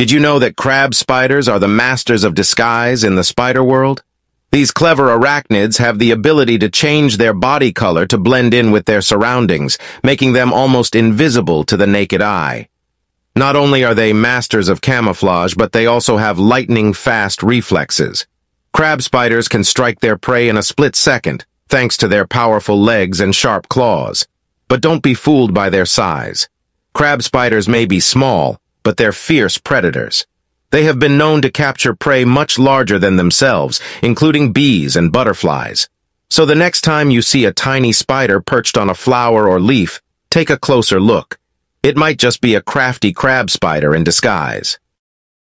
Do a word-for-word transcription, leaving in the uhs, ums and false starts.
Did you know that crab spiders are the masters of disguise in the spider world? These clever arachnids have the ability to change their body color to blend in with their surroundings, making them almost invisible to the naked eye. Not only are they masters of camouflage, but they also have lightning-fast reflexes. Crab spiders can strike their prey in a split second, thanks to their powerful legs and sharp claws. But don't be fooled by their size. Crab spiders may be small, but they're fierce predators. They have been known to capture prey much larger than themselves, including bees and butterflies. So the next time you see a tiny spider perched on a flower or leaf, take a closer look. It might just be a crafty crab spider in disguise.